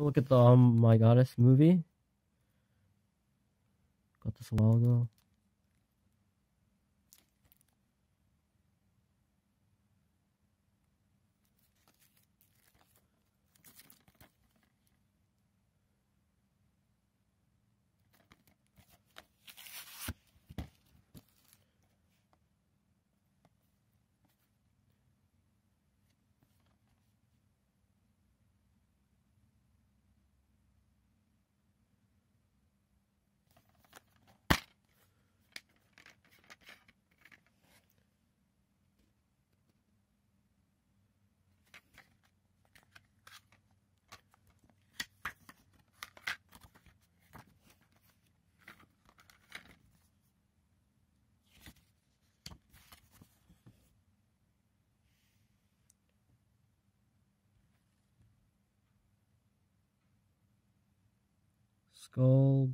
Look at the Ah! My Goddess movie. Got this a while ago. Gold,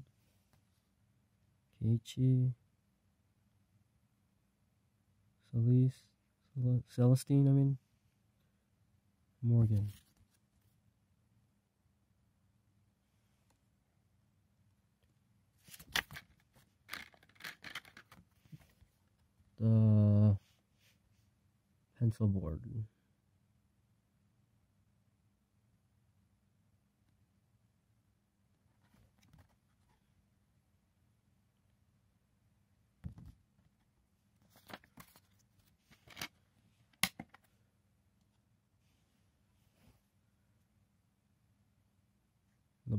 Keiichi, Celestine, Morgan. The pencil board. The